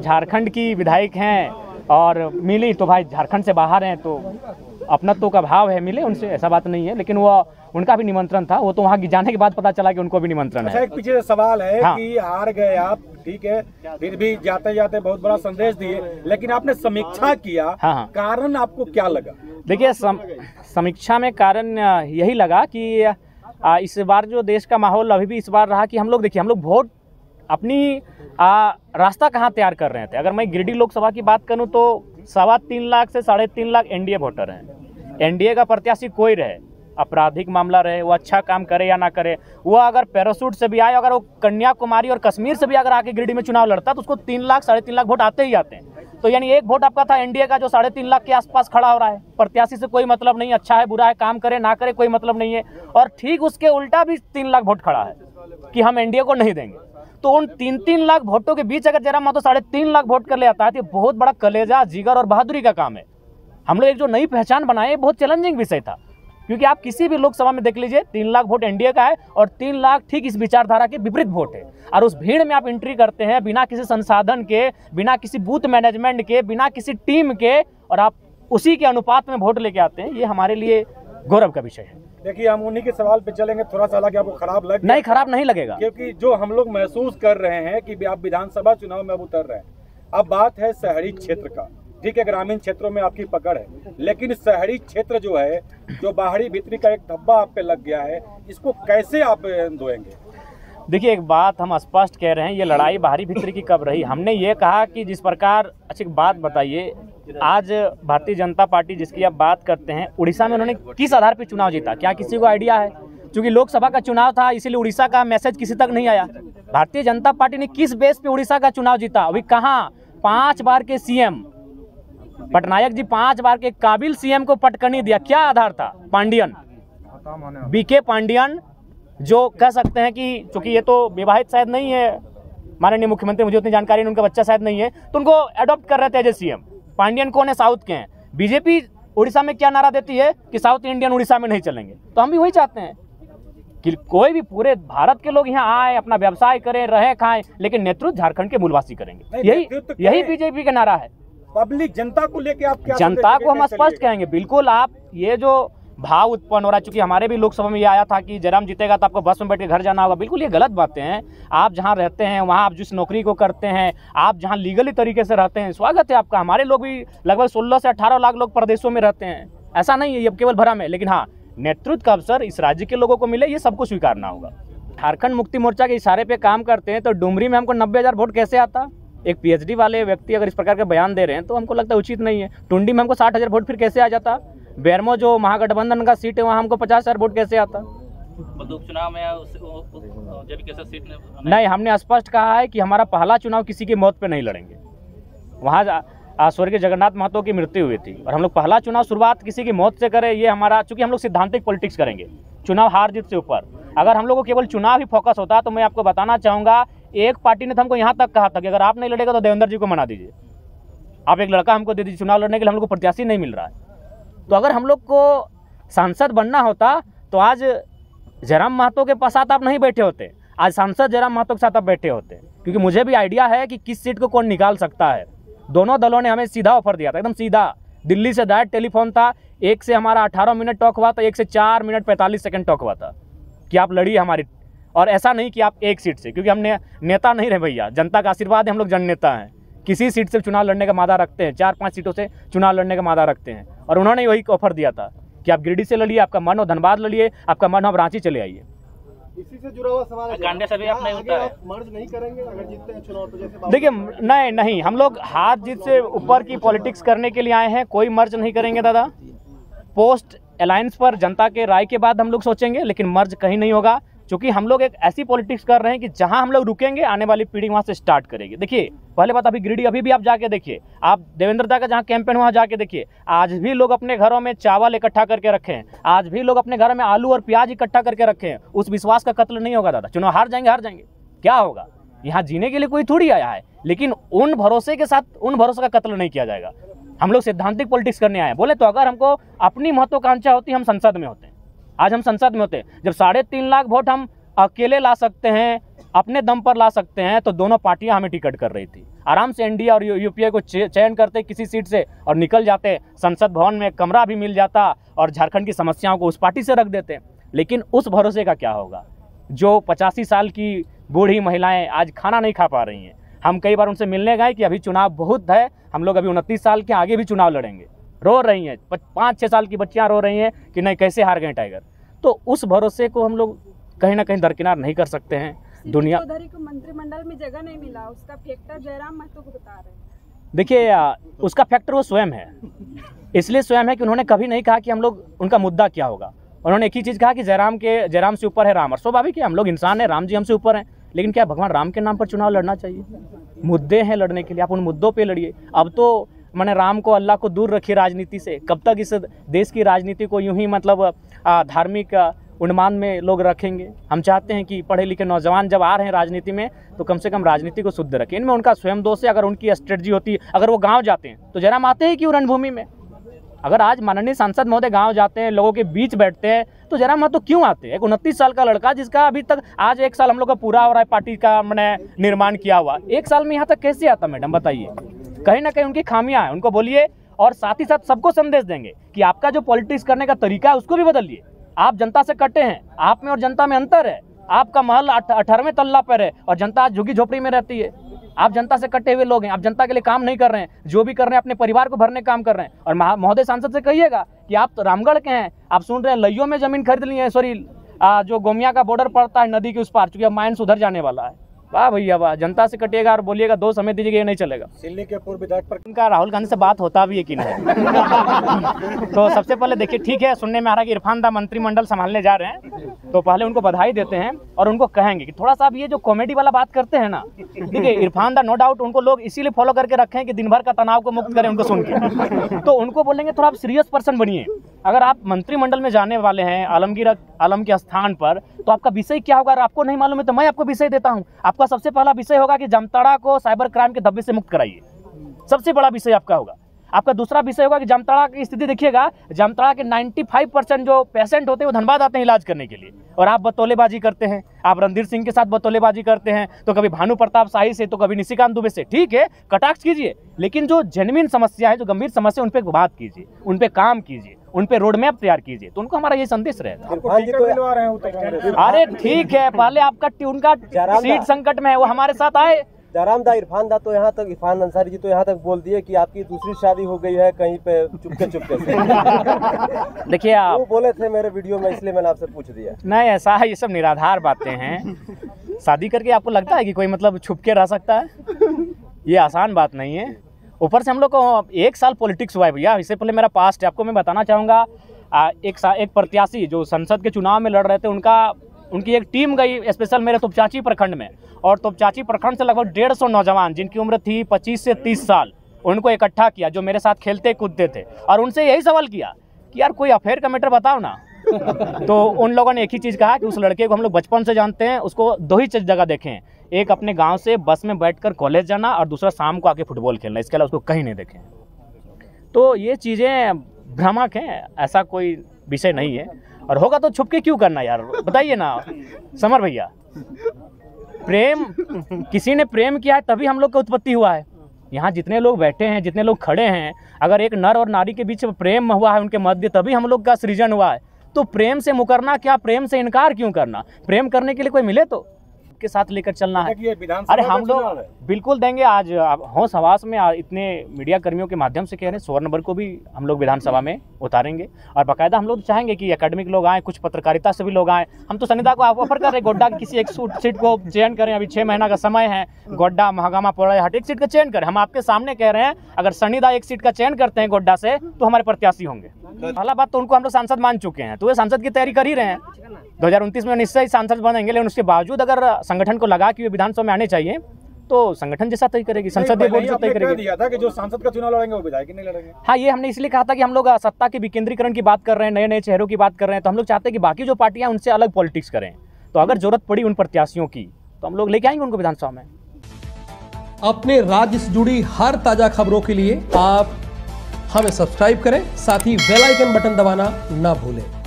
झारखंड की विधायक हैं और मिली तो भाई झारखंड से बाहर हैं तो अपनत्व का भाव है, मिले उनसे ऐसा बात नहीं है, लेकिन वो उनका भी निमंत्रण था, वो तो वहाँ जाने के बाद पता चला कि उनको भी निमंत्रण है। एक पीछे सवाल है कि हार गए आप, ठीक है, फिर भी जाते जाते बहुत बड़ा संदेश दिए, लेकिन आपने समीक्षा किया, कारण आपको क्या लगा? देखिए समीक्षा में कारण यही लगा कि इस बार जो देश का माहौल अभी भी इस बार रहा कि हम लोग वोट अपनी रास्ता कहाँ तैयार कर रहे थे। अगर मैं गिरिडीह लोकसभा की बात करूँ तो 3.25 लाख से 3.5 लाख एनडीए वोटर हैं। एनडीए का प्रत्याशी कोई रहे, आपराधिक मामला रहे, वो अच्छा काम करे या ना करे, वो अगर पैराशूट से भी आए, अगर वो कन्याकुमारी और कश्मीर से भी अगर आके गिरिडीह में चुनाव लड़ता तो उसको 3 लाख 3.5 लाख वोट आते ही आते हैं। तो यानी एक वोट आपका था एनडीए का जो 3.5 लाख के आसपास खड़ा हो रहा है। प्रत्याशी से कोई मतलब नहीं, अच्छा है बुरा है, काम करे ना करे, कोई मतलब नहीं है। और ठीक उसके उल्टा भी 3 लाख वोट खड़ा है कि हम एनडीए को नहीं देंगे। तो उन 3-3 लाख वोटों के बीच अगर जयराम महतो 3.5 लाख वोट कर ले आता है तो बहुत बड़ा कलेजा, जिगर और बहादुरी का काम है। हम लोग एक जो नई पहचान बनाए, बहुत चैलेंजिंग विषय था, क्योंकि आप किसी भी लोकसभा में देख लीजिए 3 लाख वोट एनडीए का है और 3 लाख ठीक इस विचारधारा के विपरीत वोट है। और उस भीड़ में आप एंट्री करते हैं बिना किसी संसाधन के, बिना किसी बूथ मैनेजमेंट के, बिना किसी टीम के, और आप उसी के अनुपात में वोट लेके आते हैं। ये हमारे लिए गौरव का विषय है। देखिए हम उन्हीं के सवाल पे चलेंगे, थोड़ा सा हालांकि आपको खराब लगे, नहीं खराब नहीं लगेगा, क्योंकि जो हम लोग महसूस कर रहे हैं कि आप विधानसभा चुनाव में अब उतर रहे हैं। अब बात है शहरी क्षेत्र का, ठीक है, ग्रामीण क्षेत्रों में आपकी पकड़ है, लेकिन शहरी क्षेत्र जो है, जो बाहरी भीतरी का एक धब्बा आप पे लग गया है, इसको कैसे आप धोएंगे? देखिए एक बात हम स्पष्ट कह रहे हैं, ये लड़ाई बाहरी भीतरी की कब रही? हमने ये कहा कि जिस प्रकार, अच्छी बात बताइए, आज भारतीय जनता पार्टी जिसकी आप बात करते हैं, उड़ीसा में उन्होंने किस आधार पर चुनाव जीता, क्या किसी को आइडिया है? क्योंकि लोकसभा का चुनाव था इसीलिए उड़ीसा का मैसेज किसी तक नहीं आया। भारतीय जनता पार्टी ने किस बेस पे उड़ीसा का चुनाव जीता? अभी कहाँ 5 बार के सीएम पटनायक जी, 5 बार के काबिल सीएम को पटकनी दिया, क्या आधार था? पांडियन, बीके पांडियन, जो कह सकते हैं कि चूंकि ये तो विवाहित शायद नहीं है माननीय मुख्यमंत्री, मुझे उतनी जानकारी नहीं, उनका बच्चा शायद नहीं है, तो उनको एडॉप्ट कर रहे थे एज ए सीएम। पांडियन कौन है? साउथ के हैं। बीजेपी उड़ीसा में क्या नारा देती है कि साउथ इंडियन उड़ीसा में नहीं चलेंगे। तो हम भी वही चाहते हैं कि कोई भी पूरे भारत के लोग यहाँ आए, अपना व्यवसाय करें, रहे खाएं, लेकिन नेतृत्व झारखंड के मूलवासी करेंगे। यही बीजेपी का नारा है। पब्लिक जनता को लेके आप क्या? जनता को हम स्पष्ट कहेंगे, बिल्कुल आप ये जो भाव उत्पन्न हो रहा है, चूंकि हमारे भी लोकसभा में ये आया था कि जयराम जीतेगा तो आपको बस में बैठ के घर जाना होगा, बिल्कुल ये गलत बातें हैं। आप जहाँ रहते हैं, वहाँ आप जिस नौकरी को करते हैं, आप जहाँ लीगली तरीके से रहते हैं, स्वागत है आपका। हमारे लोग भी लगभग 16 से 18 लाख लोग प्रदेशों में रहते हैं, ऐसा नहीं है ये केवल भ्रम है। लेकिन हाँ, नेतृत्व का अवसर इस राज्य के लोगों को मिले, ये सबको स्वीकारना होगा। झारखंड मुक्ति मोर्चा के इशारे पर काम करते हैं तो डुमरी में हमको 90,000 वोट कैसे आता? एक पीएचडी वाले व्यक्ति अगर इस प्रकार के बयान दे रहे हैं तो हमको लगता है उचित नहीं है। टुंडी में हमको 60,000 वोट फिर कैसे आ जाता? बेरमो जो महागठबंधन का सीट है, वहाँ हमको 50,000 वोट कैसे आता? चुनाव में जब कैसा सीट नहीं, हमने स्पष्ट कहा है कि हमारा पहला चुनाव किसी की मौत पे नहीं लड़ेंगे। वहाँ स्वर्गीय जगन्नाथ महतो की मृत्यु हुई थी और हम लोग पहला चुनाव शुरुआत किसी की मौत से करें, ये हमारा, चूंकि हम लोग सिद्धांतिक पॉलिटिक्स करेंगे, चुनाव हार जीत से ऊपर। अगर हम लोगों को केवल चुनाव ही फोकस होता तो मैं आपको बताना चाहूँगा, एक पार्टी ने तो हमको यहाँ तक कहा था कि अगर आप नहीं लड़ेगा तो देवेंद्र जी को मना दीजिए, आप एक लड़का हमको दे दीजिए चुनाव लड़ने के लिए, हम लोग को प्रत्याशी नहीं मिल रहा है। तो अगर हम लोग को सांसद बनना होता तो आज जयराम महतो के साथ आप नहीं बैठे होते, आज सांसद जयराम महतो के साथ आप बैठे होते, क्योंकि मुझे भी आइडिया है कि किस सीट को कौन निकाल सकता है। दोनों दलों ने हमें सीधा ऑफर दिया था, एकदम सीधा, दिल्ली से डायरेक्ट टेलीफोन था। एक से हमारा 18 मिनट टॉक हुआ था, एक से 4 मिनट 45 सेकेंड टॉक हुआ था कि आप लड़िए हमारी, और ऐसा नहीं कि आप एक सीट से, क्योंकि हमने नेता नहीं रहे भैया, जनता का आशीर्वाद है, हम लोग जन नेता हैं, किसी सीट से चुनाव लड़ने का मादा रखते हैं, 4-5 सीटों से चुनाव लड़ने का मादा रखते हैं। और उन्होंने वही ऑफर दिया था कि आप गिरिडीह से लड़िए, आपका मन हो धनबाद लड़िए, आपका मन हो आप रांची चले आइए। इसी से जुड़ा हुआ सवाल है, देखिए नहीं, हम लोग हाथ जीत से ऊपर की पॉलिटिक्स करने के लिए आए हैं, कोई मर्ज नहीं करेंगे दादा। पोस्ट अलायंस पर जनता के राय के बाद हम लोग सोचेंगे, लेकिन मर्ज कहीं नहीं होगा, क्योंकि हम लोग एक ऐसी पॉलिटिक्स कर रहे हैं कि जहां हम लोग रुकेंगे आने वाली पीढ़ी वहां से स्टार्ट करेगी। देखिए पहले बात, अभी गिरिडीह अभी भी आप जाके देखिए, आप देवेंद्र दा का जहां कैंपेन वहां जाके देखिए, आज भी लोग अपने घरों में चावल इकट्ठा करके रखे हैं, आज भी लोग अपने घरों में आलू और प्याज इकट्ठा करके रखे हैं। उस विश्वास का कत्ल नहीं होगा दादा। चुनाव हार जाएंगे क्या होगा? यहाँ जीने के लिए कोई थोड़ी आया है, लेकिन उन भरोसे के साथ, उन भरोसे का कत्ल नहीं किया जाएगा। हम लोग सिद्धांतिक पॉलिटिक्स करने आए हैं, बोले तो अगर हमको अपनी महत्वाकांक्षा होती हम संसद में होते हैं, आज हम संसद में होते हैं। जब 3.5 लाख वोट हम अकेले ला सकते हैं, अपने दम पर ला सकते हैं, तो दोनों पार्टियां हमें टिकट कर रही थी। आराम से एनडीए और यूपीए को चयन करते किसी सीट से और निकल जाते, संसद भवन में कमरा भी मिल जाता और झारखंड की समस्याओं को उस पार्टी से रख देते। लेकिन उस भरोसे का क्या होगा जो 85 साल की बूढ़ी महिलाएं आज खाना नहीं खा पा रही हैं। हम कई बार उनसे मिलने गए कि अभी चुनाव बहुत है, हम लोग अभी 29 साल के आगे भी चुनाव लड़ेंगे। रो रही हैं, 5-6 साल की बच्चियां रो रही हैं कि नहीं कैसे हार गए टाइगर। तो उस भरोसे को हम लोग कहीं ना कहीं दरकिनार नहीं कर सकते हैं। दुनिया को मंत्रिमंडल में जगह नहीं मिला, उसका फैक्टर जयराम महतो को बता रहे हैं। देखिए, उसका फैक्टर वो स्वयं है, इसलिए स्वयं है कि उन्होंने कभी नहीं कहा कि हम लोग उनका मुद्दा क्या होगा। उन्होंने एक ही चीज़ कहा कि जयराम से ऊपर है राम। और स्वाभाविक है, हम लोग इंसान हैं, राम जी हमसे ऊपर हैं। लेकिन क्या भगवान राम के नाम पर चुनाव लड़ना चाहिए? मुद्दे हैं लड़ने के लिए, आप उन मुद्दों पे लड़िए। अब तो मैंने राम को अल्लाह को दूर रखिए राजनीति से। कब तक इस देश की राजनीति को यूं ही मतलब धार्मिक उन्मान में लोग रखेंगे? हम चाहते हैं कि पढ़े लिखे नौजवान जब आ रहे हैं राजनीति में तो कम से कम राजनीति को शुद्ध रखें। इनमें उनका स्वयं दोष है। अगर उनकी स्ट्रेटजी होती, अगर वो गाँव जाते हैं तो जयराम आते हैं क्यों रणभूमि में? अगर आज माननीय सांसद महोदय गांव जाते हैं, लोगों के बीच बैठते हैं, तो जयराम महतो क्यों आते हैं? एक 29 साल का लड़का जिसका अभी तक आज 1 साल हम लोग का पूरा हो रहा है पार्टी का मैंने निर्माण किया हुआ, 1 साल में यहाँ तक कैसे आता? मैडम बताइए, कहीं ना कहीं उनकी खामियां हैं, उनको बोलिए। और साथ ही साथ सबको संदेश देंगे कि आपका जो पॉलिटिक्स करने का तरीका है उसको भी बदलिए। आप जनता से कटे हैं, आप में और जनता में अंतर है। आपका महल 18वें तल्ला पर है और जनता आज झुग्गी झोपड़ी में रहती है। आप जनता से कटे हुए लोग हैं, आप जनता के लिए काम नहीं कर रहे हैं। जो भी कर रहे हैं अपने परिवार को भरने काम कर रहे हैं। और महोदय सांसद से कहिएगा कि आप तो रामगढ़ के हैं, आप सुन रहे हैं लइयों में ज़मीन खरीद ली है, सॉरी जो गोमिया का बॉर्डर पड़ता है नदी के उस पार, चूँकि अब माइंस उधर जाने वाला है। वाह भैया वाह, जनता से कटिएगा और बोलिएगा दो समय दीजिएगा, ये नहीं चलेगा। दिल्ली के पूर्व विधायक पर उनका राहुल गांधी से बात होता भी है कि नहीं? तो सबसे पहले देखिए, ठीक है, सुनने में आ रहा है कि इरफान दा मंत्रिमंडल संभालने जा रहे हैं, तो पहले उनको बधाई देते हैं और उनको कहेंगे कि थोड़ा सा आप ये जो कॉमेडी वाला बात करते हैं ना, ठीक है, इरफान दा नो डाउट उनको लोग इसीलिए फॉलो करके रखे हैं कि दिन भर का तनाव को मुक्त करें उनको सुन के। तो उनको बोलेंगे थोड़ा आप सीरियस पर्सन बनिए। अगर आप मंत्रिमंडल में जाने वाले हैं आलमगीर आलम के स्थान पर, तो आपका विषय क्या होगा? अगर आपको नहीं मालूम है तो मैं आपको विषय देता हूँ। आपका सबसे पहला विषय होगा कि जामताड़ा को साइबर क्राइम के धब्बे से मुक्त कराइए, सबसे बड़ा विषय आपका होगा। आपका दूसरा विषय होगा कि जामताड़ा की स्थिति देखिएगा, जामताड़ा के 95% जो पेशेंट होते हैं वो धनबाद आते हैं इलाज करने के लिए, और आप बतौलेबाजी करते हैं। आप रणधीर सिंह के साथ बतौलेबाजी करते हैं, तो कभी भानु प्रताप शाही से, तो कभी निशिकांत दुबे से। ठीक है, कटाक्ष कीजिए, लेकिन जो जेन्युइन समस्या है, जो गंभीर समस्या, उन पर बात कीजिए, उन पर काम कीजिए, उन पे रोड मैप तैयार कीजिए। तो उनको हमारा ये संदेश रहेगा। अरे ठीक है, पहले आपका उनका सीट संकट में है, वो हमारे साथ आए। जयराम दा, इरफान दा तो यहाँ तक, इरफान अंसारी जी तो यहाँ तक बोल दिए कि आपकी दूसरी शादी हो गई है कहीं पे चुपके चुपके से। देखिए, आप वो बोले थे मेरे वीडियो में, इसलिए मैंने आपसे पूछ दिया। नहीं, ऐसा है, ये सब निराधार बातें हैं। शादी करके आपको लगता है कि कोई मतलब छुपके रह सकता है? ये आसान बात नहीं है। ऊपर से हम लोग को 1 साल पॉलिटिक्स हुआ है भैया। इससे पहले मेरा पास्ट है, आपको मैं बताना चाहूँगा। एक प्रत्याशी जो संसद के चुनाव में लड़ रहे थे, उनकी एक टीम गई स्पेशल मेरे तोपचाची प्रखंड में, और तोपचाची प्रखंड से लगभग 150 नौजवान जिनकी उम्र थी 25 से 30 साल, उनको इकट्ठा किया जो मेरे साथ खेलते कूदते थे, और उनसे यही सवाल किया कि यार कोई अफेयर का मैटर बताओ ना। तो उन लोगों ने एक ही चीज़ कहा कि उस लड़के को हम लोग बचपन से जानते हैं, उसको दो ही जगह देखे हैं, एक अपने गांव से बस में बैठकर कॉलेज जाना और दूसरा शाम को आके फुटबॉल खेलना, इसके अलावा उसको कहीं नहीं देखें। तो ये चीज़ें भ्रामक हैं, ऐसा कोई विषय नहीं है। और होगा तो छुपके क्यों करना यार, बताइए ना समर भैया। प्रेम, किसी ने प्रेम किया है तभी हम लोग का उत्पत्ति हुआ है। यहाँ जितने लोग बैठे हैं, जितने लोग खड़े हैं, अगर एक नर और नारी के बीच प्रेम हुआ है उनके मध्य, तभी हम लोग का सृजन हुआ है। तो प्रेम से मुकरना क्या, प्रेम से इनकार क्यों करना? प्रेम करने के लिए कोई मिले तो के साथ लेकर चलना है। अरे हम लोग बिल्कुल देंगे। आज होश हवास में इतने मीडिया कर्मियों के माध्यम से कह रहे हैं, सुवर्णबर को भी हम लोग विधानसभा में उतारेंगे, और बाकायदा हम लोग चाहेंगे कि एकेडमिक लोग आएँ, कुछ पत्रकारिता से भी लोग आएँ। हम तो सनिधा को ऑफर कर रहे, गोड्डा की किसी एक सीट को चयन करें, अभी 6 महीना का समय है, गोड्डा महागामा पोड़ा हट एक सीट का चयन करें। हम आपके सामने कह रहे हैं अगर सनिधा एक सीट का चयन करते हैं गोड्डा से तो हमारे प्रत्याशी होंगे। पहला बात तो उनको हम लोग सांसद मान चुके हैं, तो वे सांसद की तैयारी कर ही रहे हैं, 2029 में निश्चय ही सांसद बनेंगे। लेकिन उसके बावजूद अगर संगठन को लगा कि वे विधानसभा में आने चाहिए तो संगठन जैसा तय करेगी, संसदीय बोर्ड तय करेगी। दिया था कि जो सांसद का चुनाव लड़ेंगे वो विधायक नहीं लड़ेंगे। हाँ, ये हमने इसलिए कहा था कि हम लोग सत्ता के विकेंद्रीकरण की बात कर रहे हैं, नए नए चेहरों की बात कर रहे हैं, तो हम लोग चाहते हैं कि बाकी जो पार्टियां उनसे अलग पॉलिटिक्स करें। तो अगर जरूरत पड़ी उन प्रत्याशियों की तो हम लोग लेके आएंगे उनको विधानसभा में। अपने राज्य से जुड़ी हर ताजा खबरों के लिए आप हमें सब्सक्राइब करें, साथ ही बेल आइकन बटन दबाना ना भूलें।